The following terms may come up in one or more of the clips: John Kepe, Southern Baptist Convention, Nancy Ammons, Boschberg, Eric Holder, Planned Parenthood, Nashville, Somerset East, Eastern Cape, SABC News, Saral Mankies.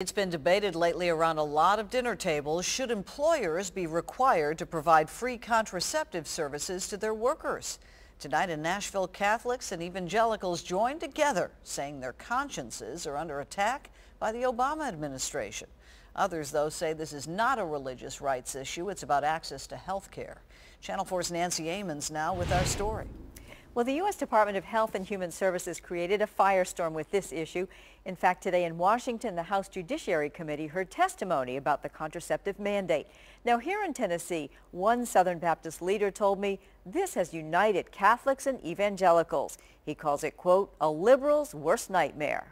It's been debated lately around a lot of dinner tables, should employers be required to provide free contraceptive services to their workers? Tonight in Nashville, Catholics and evangelicals joined together, saying their consciences are under attack by the Obama administration. Others, though, say this is not a religious rights issue. It's about access to health care. Channel 4's Nancy Ammons now with our story. Well, the U.S. Department of Health and Human Services created a firestorm with this issue. In fact, today in Washington, the House Judiciary Committee heard testimony about the contraceptive mandate. Now, here in Tennessee, one Southern Baptist leader told me this has united Catholics and evangelicals. He calls it, quote, a liberal's worst nightmare.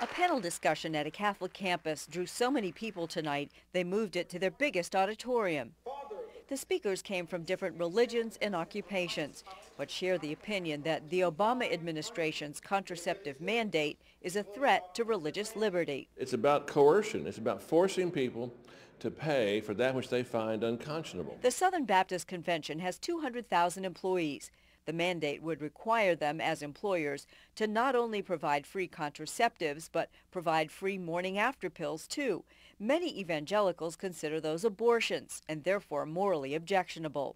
A panel discussion at a Catholic campus drew so many people tonight, they moved it to their biggest auditorium. The speakers came from different religions and occupations, but share the opinion that the Obama administration's contraceptive mandate is a threat to religious liberty. It's about coercion. It's about forcing people to pay for that which they find unconscionable. The Southern Baptist Convention has 200,000 employees. The mandate would require them as employers to not only provide free contraceptives, but provide free morning-after pills, too. Many evangelicals consider those abortions and therefore morally objectionable.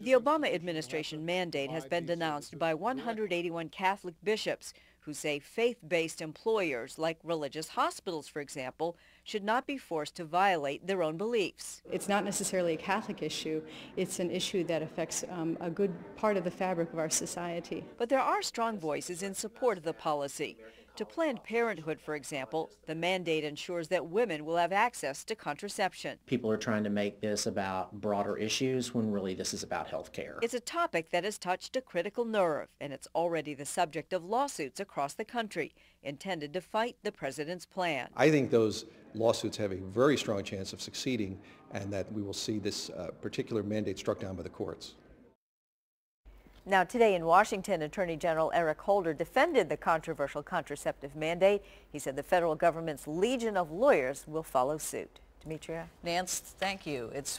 The Obama administration mandate has been denounced by 181 Catholic bishops who say faith-based employers, like religious hospitals, for example, should not be forced to violate their own beliefs. It's not necessarily a Catholic issue. It's an issue that affects a good part of the fabric of our society. But there are strong voices in support of the policy. To Planned Parenthood, for example, the mandate ensures that women will have access to contraception. People are trying to make this about broader issues when really this is about health care. It's a topic that has touched a critical nerve, and it's already the subject of lawsuits across the country intended to fight the president's plan. I think those lawsuits have a very strong chance of succeeding, and that we will see this particular mandate struck down by the courts. Now, today in Washington, Attorney General Eric Holder defended the controversial contraceptive mandate. He said the federal government's legion of lawyers will follow suit. Demetria? Nance, thank you. It's